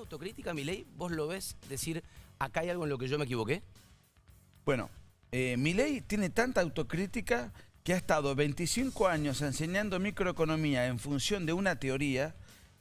autocrítica, Milei? ¿Vos lo ves decir, acá hay algo en lo que yo me equivoqué? Bueno, Milei tiene tanta autocrítica que ha estado 25 años enseñando microeconomía en función de una teoría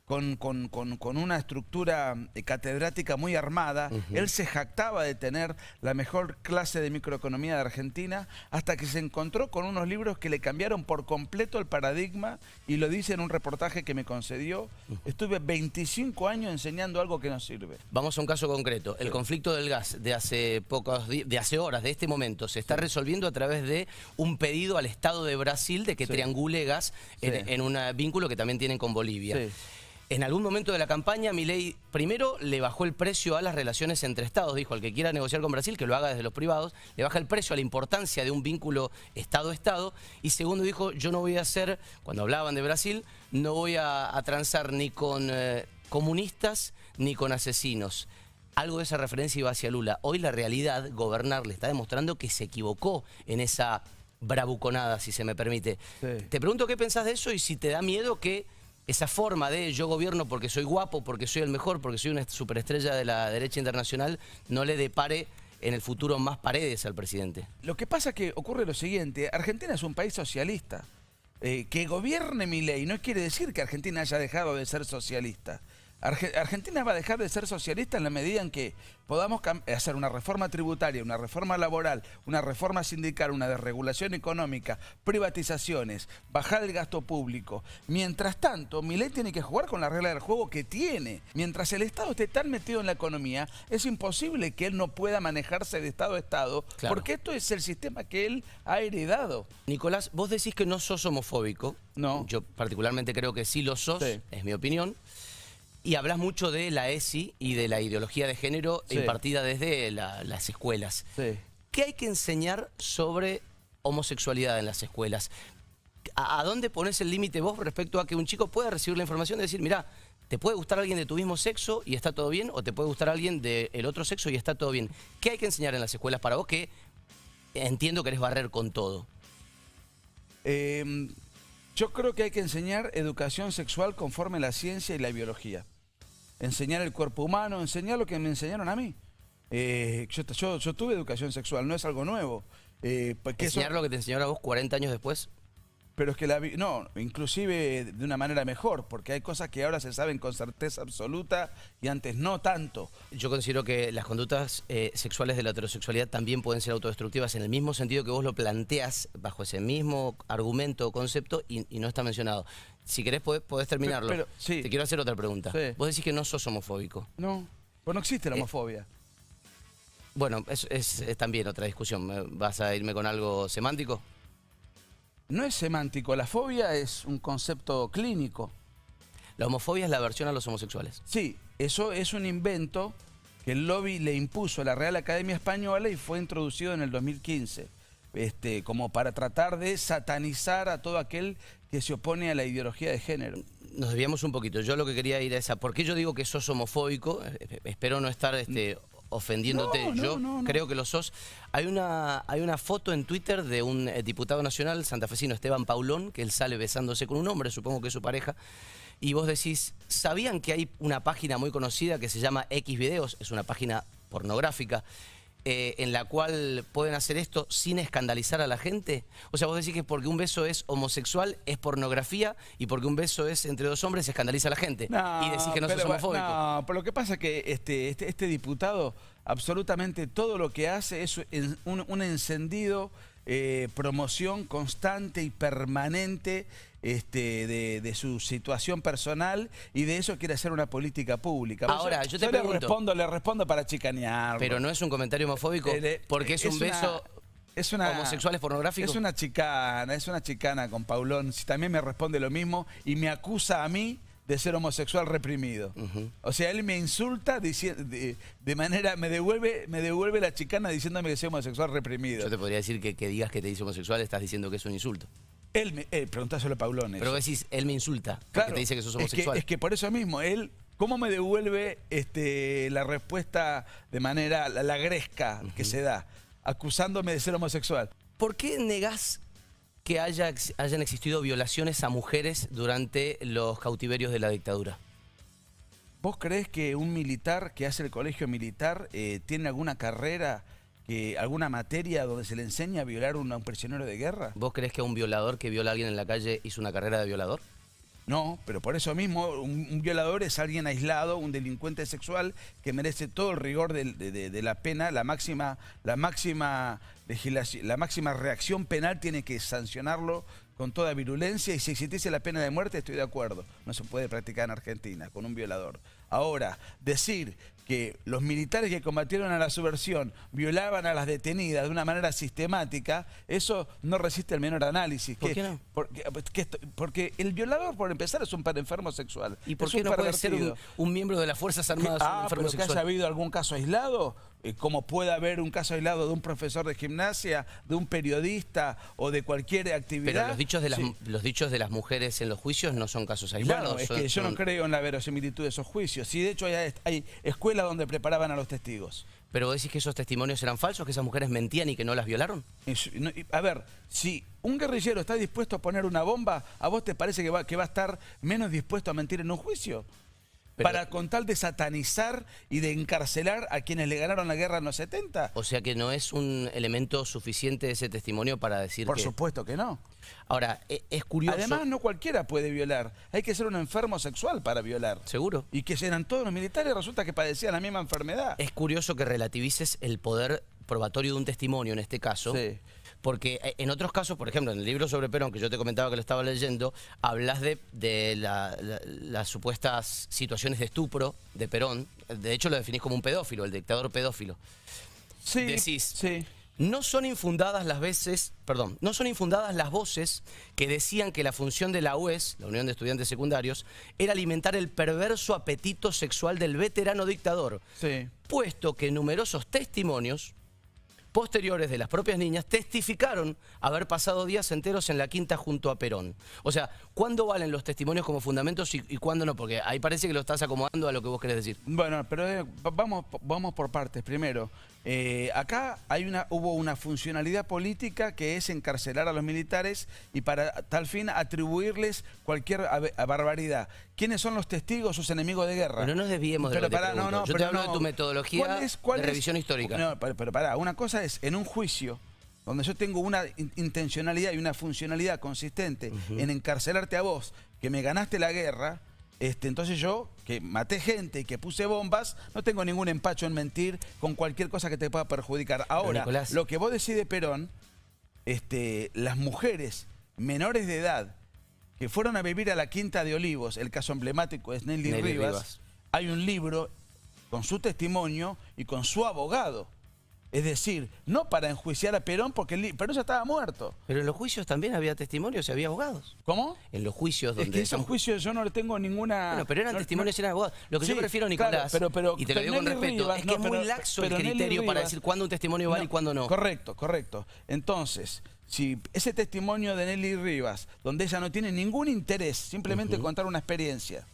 con una estructura catedrática muy armada. Él se jactaba de tener la mejor clase de microeconomía de Argentina hasta que se encontró con unos libros que le cambiaron por completo el paradigma, y lo dice en un reportaje que me concedió. Estuve 25 años enseñando algo que no sirve. Vamos a un caso concreto. El conflicto del gas de hace pocos días, de hace horas, de este momento, se está resolviendo a través de un pedido al Estado de Brasil de que triangule gas en un vínculo que también tienen con Bolivia. En algún momento de la campaña, Milei primero le bajó el precio a las relaciones entre estados. Dijo, al que quiera negociar con Brasil, que lo haga desde los privados. Le baja el precio a la importancia de un vínculo Estado-Estado. Y segundo dijo, yo no voy a hacer, cuando hablaban de Brasil, no voy a transar ni con comunistas ni con asesinos. Algo de esa referencia iba hacia Lula. Hoy la realidad, gobernar, le está demostrando que se equivocó en esa bravuconada, si se me permite. Te pregunto qué pensás de eso y si te da miedo que esa forma de yo gobierno porque soy guapo, porque soy el mejor, porque soy una superestrella de la derecha internacional, no le depare en el futuro más paredes al presidente. Lo que pasa es que ocurre lo siguiente, Argentina es un país socialista. Que gobierne Milei no quiere decir que Argentina haya dejado de ser socialista. Argentina va a dejar de ser socialista en la medida en que podamos hacer una reforma tributaria, una reforma laboral, una reforma sindical, una desregulación económica, privatizaciones, bajar el gasto público. Mientras tanto, Milei tiene que jugar con la regla del juego que tiene. Mientras el Estado esté tan metido en la economía, es imposible que él no pueda manejarse de Estado a Estado, porque esto es el sistema que él ha heredado. Nicolás, vos decís que no sos homofóbico. No. Yo particularmente creo que sí lo sos, es mi opinión. Y hablas mucho de la ESI y de la ideología de género impartida desde las escuelas. ¿Qué hay que enseñar sobre homosexualidad en las escuelas? ¿A dónde pones el límite vos respecto a que un chico pueda recibir la información de decir, mirá, te puede gustar alguien de tu mismo sexo y está todo bien, o te puede gustar alguien del otro sexo y está todo bien? ¿Qué hay que enseñar en las escuelas para vos, que entiendo que eres barrer con todo? Yo creo que hay que enseñar educación sexual conforme a la ciencia y la biología. Enseñar el cuerpo humano, enseñar lo que me enseñaron a mí. Yo tuve educación sexual, no es algo nuevo. ¿Enseñar lo que te enseñaron a vos 40 años después? Pero es que inclusive de una manera mejor, porque hay cosas que ahora se saben con certeza absoluta y antes no tanto. Yo considero que las conductas sexuales de la heterosexualidad también pueden ser autodestructivas en el mismo sentido que vos lo planteás, bajo ese mismo argumento o concepto, y no está mencionado. Si querés podés terminarlo. Te quiero hacer otra pregunta. Vos decís que no sos homofóbico. No, pues no existe la homofobia. Bueno, es también otra discusión. ¿Vas a irme con algo semántico? No es semántico, la fobia es un concepto clínico. La homofobia es la aversión a los homosexuales. Sí, eso es un invento que el lobby le impuso a la Real Academia Española y fue introducido en el 2015, como para tratar de satanizar a todo aquel que se opone a la ideología de género. Nos desviamos un poquito, yo lo que quería ir a esa, ¿por qué yo digo que sos homofóbico? Espero no estar ofendiéndote, yo creo que lo sos. Hay una foto en Twitter de un diputado nacional santafesino, Esteban Paulón, que él sale besándose con un hombre, supongo que es su pareja, y vos decís, ¿sabían que hay una página muy conocida que se llama Xvideos? Es una página pornográfica, en la cual pueden hacer esto sin escandalizar a la gente. O sea, vos decís que porque un beso es homosexual es pornografía, y porque un beso es entre dos hombres se escandaliza a la gente. No, y decís que no sos homofóbico. No, pero lo que pasa es que este diputado, absolutamente todo lo que hace es un encendido, promoción constante y permanente de su situación personal, y de eso quiere hacer una política pública. Ahora, yo te pregunto, le respondo para chicanear. Pero no es un comentario homofóbico, porque es un beso homosexual, es pornográfico. Es una chicana con Paulón. Si también me responde lo mismo y me acusa a mí de ser homosexual reprimido. O sea, él me insulta de manera, me devuelve la chicana diciéndome que soy homosexual reprimido. Yo te podría decir que digas que te dice homosexual, estás diciendo que es un insulto. Preguntáselo a Paulón. Pero decís, él me insulta, claro, que te dice que sos homosexual. Es que por eso mismo, él, ¿cómo me devuelve la respuesta de manera, la gresca que se da, acusándome de ser homosexual? ¿Por qué negás que hayan existido violaciones a mujeres durante los cautiverios de la dictadura? ¿Vos creés que un militar que hace el colegio militar tiene alguna carrera, alguna materia donde se le enseña a violar a un prisionero de guerra? ¿Vos creés que un violador que viola a alguien en la calle hizo una carrera de violador? No, pero por eso mismo un violador es alguien aislado, un delincuente sexual que merece todo el rigor de la pena, la máxima reacción penal tiene que sancionarlo con toda virulencia, y si existiese la pena de muerte estoy de acuerdo, no se puede practicar en Argentina con un violador. Ahora, decir que los militares que combatieron a la subversión violaban a las detenidas de una manera sistemática, eso no resiste el menor análisis. ¿Por qué no? Porque el violador, por empezar, es un enfermo sexual. ¿Y por qué no puede ser un miembro de las Fuerzas Armadas un enfermo sexual? ¿Que haya habido algún caso aislado? Como puede haber un caso aislado de un profesor de gimnasia, de un periodista o de cualquier actividad. Pero los dichos de las, sí, los dichos de las mujeres en los juicios no son casos aislados. Claro, es que yo no creo en la verosimilitud de esos juicios. Sí, de hecho hay escuelas donde preparaban a los testigos. ¿Pero vos decís que esos testimonios eran falsos, que esas mujeres mentían y que no las violaron? A ver, si un guerrillero está dispuesto a poner una bomba, ¿a vos te parece que va a estar menos dispuesto a mentir en un juicio? Pero, para con tal de satanizar y de encarcelar a quienes le ganaron la guerra en los 70. O sea que no es un elemento suficiente ese testimonio para decir que... Por supuesto que no. Ahora, es curioso... Además, no cualquiera puede violar. Hay que ser un enfermo sexual para violar. Seguro. Y que eran todos los militares, resulta que padecían la misma enfermedad. Es curioso que relativices el poder probatorio de un testimonio en este caso... Sí. Porque en otros casos, por ejemplo, en el libro sobre Perón, que yo te comentaba que lo estaba leyendo, hablas de las supuestas situaciones de estupro de Perón. De hecho, lo definís como un pedófilo, el dictador pedófilo. Sí, decís, sí. No son infundadas las voces que decían que la función de la UES, la Unión de Estudiantes Secundarios, era alimentar el perverso apetito sexual del veterano dictador. Sí. Puesto que numerosos testimonios posteriores de las propias niñas testificaron haber pasado días enteros en la quinta junto a Perón. O sea, ¿cuándo valen los testimonios como fundamentos y cuándo no? Porque ahí parece que lo estás acomodando a lo que vos querés decir. Bueno, pero vamos por partes. Primero, acá hubo una funcionalidad política que es encarcelar a los militares y para tal fin atribuirles cualquier barbaridad. ¿Quiénes son los testigos, sus enemigos de guerra? Pero no nos desviemos de lo que te pregunto. No, yo te hablo de tu metodología de revisión histórica. No, pero pará, una cosa es en un juicio donde yo tengo una intencionalidad y una funcionalidad consistente en encarcelarte a vos, que me ganaste la guerra, entonces yo, que maté gente y que puse bombas, no tengo ningún empacho en mentir con cualquier cosa que te pueda perjudicar. Ahora, Nicolás, lo que vos decís de Perón, las mujeres menores de edad que fueron a vivir a la Quinta de Olivos, el caso emblemático es Nelly Rivas, hay un libro con su testimonio y con su abogado. Es decir, no para enjuiciar a Perón, porque Perón ya estaba muerto. Pero en los juicios también había testimonios y había abogados. ¿Cómo? En los juicios donde... Es que esos juicios yo no le tengo ninguna... Bueno, pero eran testimonios y eran abogados. Lo que sí, yo prefiero, Nicolás, claro, y te lo digo con respeto, Rivas, es que es muy laxo el criterio para decir cuándo un testimonio vale y cuándo no. Correcto, correcto. Entonces, si ese testimonio de Nelly Rivas, donde ella no tiene ningún interés, simplemente contar una experiencia,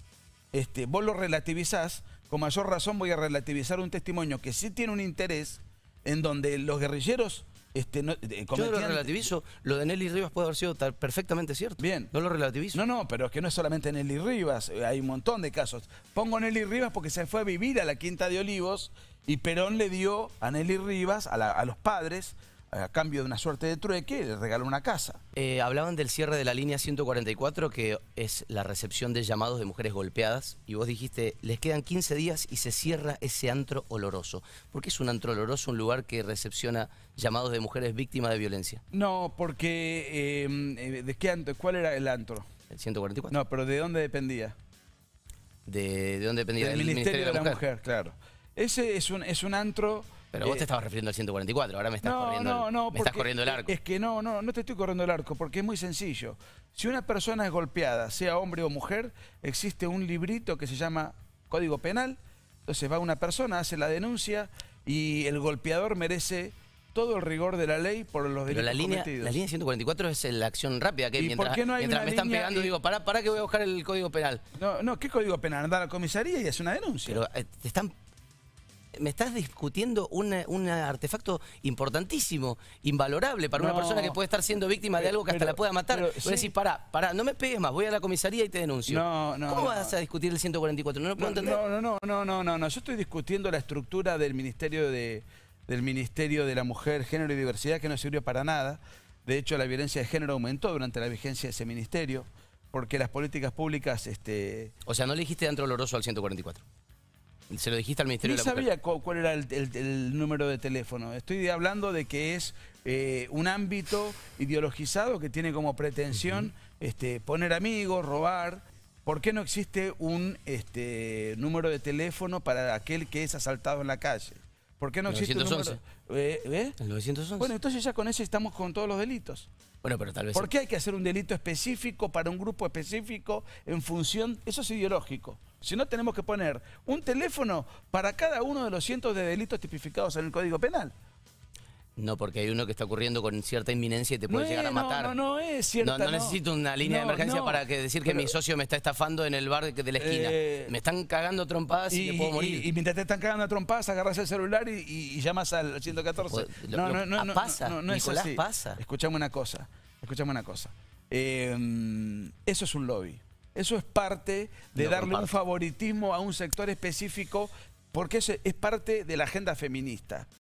vos lo relativizás, con mayor razón voy a relativizar un testimonio que sí tiene un interés, en donde los guerrilleros... Yo lo relativizo, lo de Nelly Rivas puede haber sido perfectamente cierto. Bien. No lo relativizo. No, pero es que no es solamente Nelly Rivas, hay un montón de casos. Pongo Nelly Rivas porque se fue a vivir a la Quinta de Olivos y Perón le dio a Nelly Rivas, a los padres, a cambio de una suerte de trueque, le regaló una casa. Hablaban del cierre de la línea 144, que es la recepción de llamados de mujeres golpeadas, y vos dijiste, les quedan 15 días y se cierra ese antro oloroso. ¿Por qué es un antro oloroso un lugar que recepciona llamados de mujeres víctimas de violencia? No, porque... ¿de qué antro? ¿Cuál era el antro? El 144. No, pero ¿de dónde dependía? ¿De dónde dependía? Del Ministerio de la Mujer, claro. Ese es un antro... Pero vos te estabas refiriendo al 144, ahora me estás corriendo el arco. Es que no te estoy corriendo el arco, porque es muy sencillo. Si una persona es golpeada, sea hombre o mujer, existe un librito que se llama Código Penal. Entonces va una persona, hace la denuncia y el golpeador merece todo el rigor de la ley por los delitos cometidos. La línea 144 es la acción rápida, que mientras me están pegando digo, pará que voy a buscar el Código Penal. No, ¿qué Código Penal? Andar a la comisaría y hace una denuncia. Pero te están... me estás discutiendo un artefacto importantísimo, invalorable para una persona que puede estar siendo víctima de algo que hasta la pueda matar. Pero, vos decís, pará, no me pegues más, voy a la comisaría y te denuncio. ¿Cómo vas a discutir el 144? No lo puedo entender. No, yo estoy discutiendo la estructura del Ministerio de la Mujer, Género y Diversidad, que no sirvió para nada. De hecho, la violencia de género aumentó durante la vigencia de ese ministerio, porque las políticas públicas... O sea, no le dijiste tanto doloroso al 144. Se lo dijiste al Ministerio de la Mujer. Ni sabía cuál era el número de teléfono. Estoy hablando de que es un ámbito ideologizado que tiene como pretensión poner amigos, robar... ¿Por qué no existe un número de teléfono para aquel que es asaltado en la calle? ¿Por qué no existe 911. Un número? El 911. Bueno, entonces ya con eso estamos con todos los delitos. Bueno, pero tal vez... ¿Por qué hay que hacer un delito específico para un grupo específico en función... Eso es ideológico. Si no, tenemos que poner un teléfono para cada uno de los cientos de delitos tipificados en el Código Penal. No, porque hay uno que está ocurriendo con cierta inminencia y te puede llegar a matar. No es cierto. No necesito una línea de emergencia para decir que mi socio me está estafando en el bar de la esquina. Me están cagando trompadas y me puedo morir. Y mientras te están cagando trompadas, agarras el celular y llamas al 114. Pasa, Nicolás, pasa. Escuchame una cosa, eso es un lobby. Eso es parte de darle un favoritismo a un sector específico, porque es parte de la agenda feminista.